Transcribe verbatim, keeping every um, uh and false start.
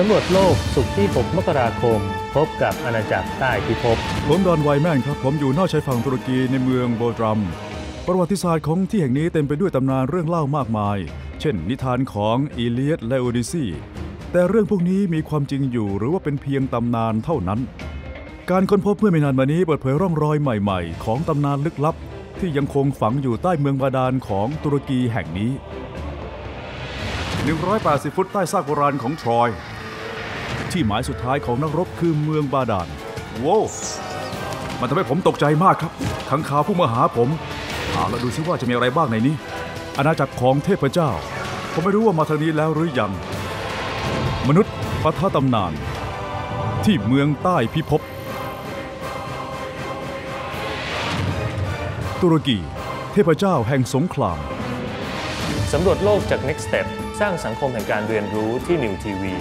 สำรวจโลกศุกร์ที่หกมกราคมพบกับอาณาจักรใต้พิภพผมดอนไวแมนครับผมอยู่นอกชายฝั่งตุรกีในเมืองโบดรัมประวัติศาสตร์ของที่แห่งนี้เต็มไปด้วยตำนานเรื่องเล่ามากมายเช่นนิทานของอีเลียดและโอดิซีแต่เรื่องพวกนี้มีความจริงอยู่หรือว่าเป็นเพียงตำนานเท่านั้นการค้นพบเมื่อไม่นานมานี้เปิดเผยร่องรอยใหม่ๆของตำนานลึกลับที่ยังคงฝังอยู่ใต้เมืองบาดาลของตุรกีแห่งนี้หนึ่งร้อยแปดสิบฟุตใต้ซากโบราณของทรอยที่หมายสุดท้ายของนักรบคือเมืองบาดาลโว้มันทำให้ผมตกใจมากครับขังข่าวผู้มาหาผมเอาละดูซิว่าจะมีอะไรบ้างในนี้อาณาจักรของเทพเจ้าผมไม่รู้ว่ามาทางนี้แล้วหรือยังมนุษย์ปะทะตำนานที่เมืองใต้พิภพตุรกีเทพเจ้าแห่งสงครามสำรวจโลกจาก เน็กซ์ สเต็ป สร้างสังคมแห่งการเรียนรู้ที่ นิวทีวี